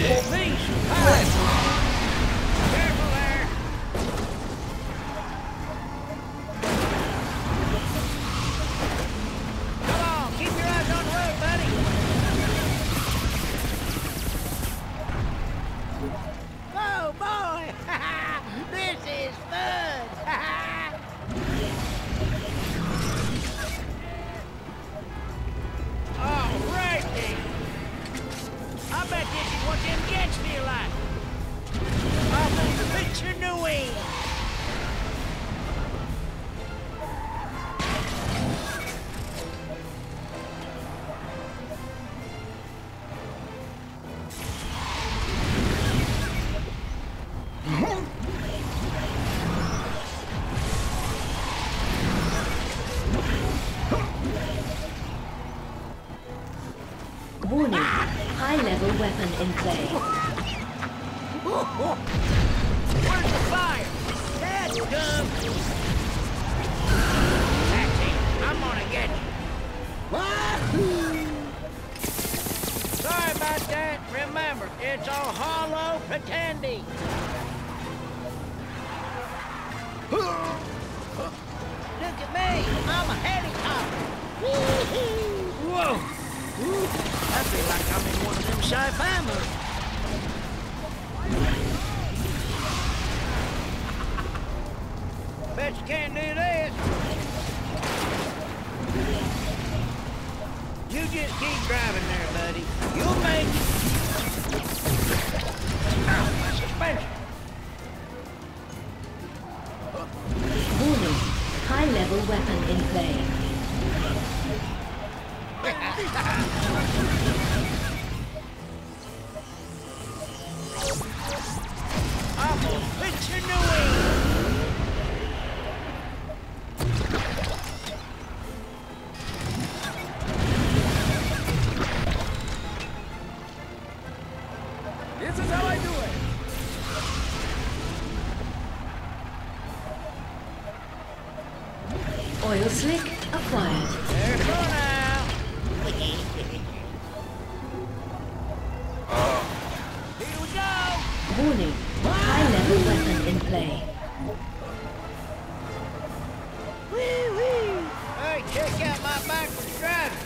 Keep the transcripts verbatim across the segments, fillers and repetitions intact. Weapon in play. Where's the fire? That's dumb. Patsy, I'm gonna get you. Wahoo! Sorry about that. Remember, it's all hollow pretending. Look at me. I'm a helicopter. Woo-hoo! Whoa! Ooh, I feel like I'm in one of them sci-fi movies. Bet you can't do that. You just keep driving there, buddy. You'll make it. Ow, my suspension. Warning, high-level weapon in play. Awful picture doing. This is how I do it. Oil slick acquired. There's one out. Warning, high-level weapon in play. Woo-woo! Hey, check out my backwards driving.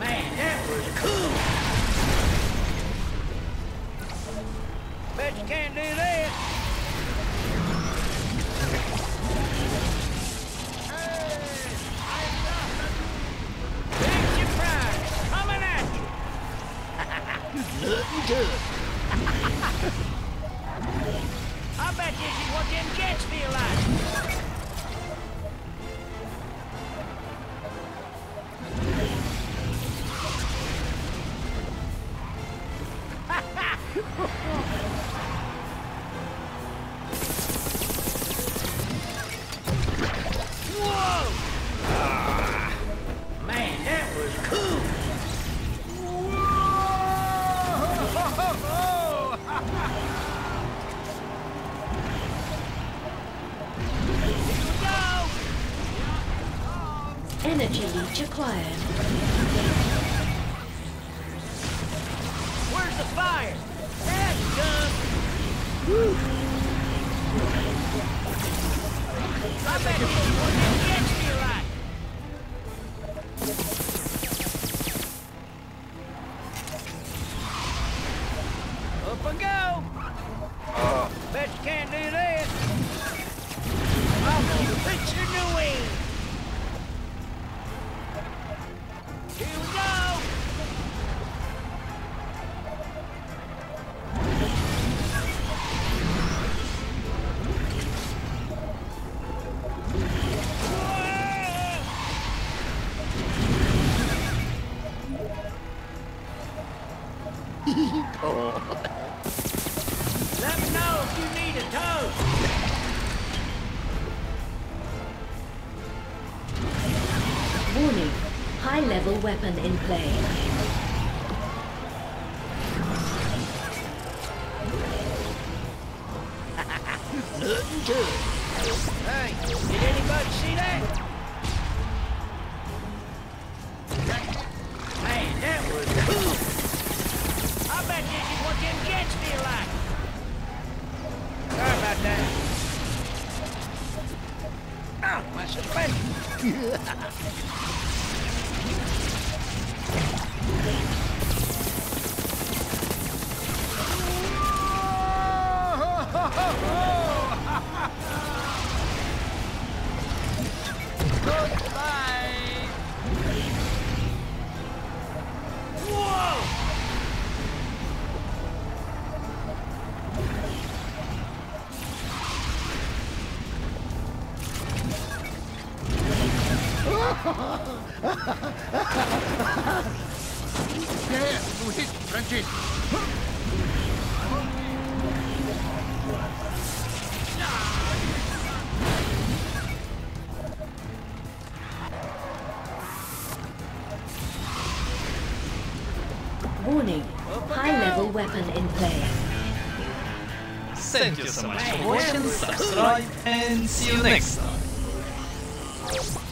Man, that was cool. Bet you can't do that. Looking good. I bet this is what them jets feel like. Whoa! Ah, man, that was cool. Energy leech acquired. Where's the fire? That's dumb. Woo. I bet you wouldn't get me right. Up and go. Uh. Bet you can't do that. I'll you pitch your new wing. Here we go! Let me know if you need a tow! High-level weapon in play. Nothing to it. Hey, did anybody see that? bet this is what them jets feel like. Sorry about that. Ow, my suspension. Goodbye! Whoa! There, you hit, Francis! Warning, high-level weapon in play. Thank you so much for watching, subscribe, and see you next time.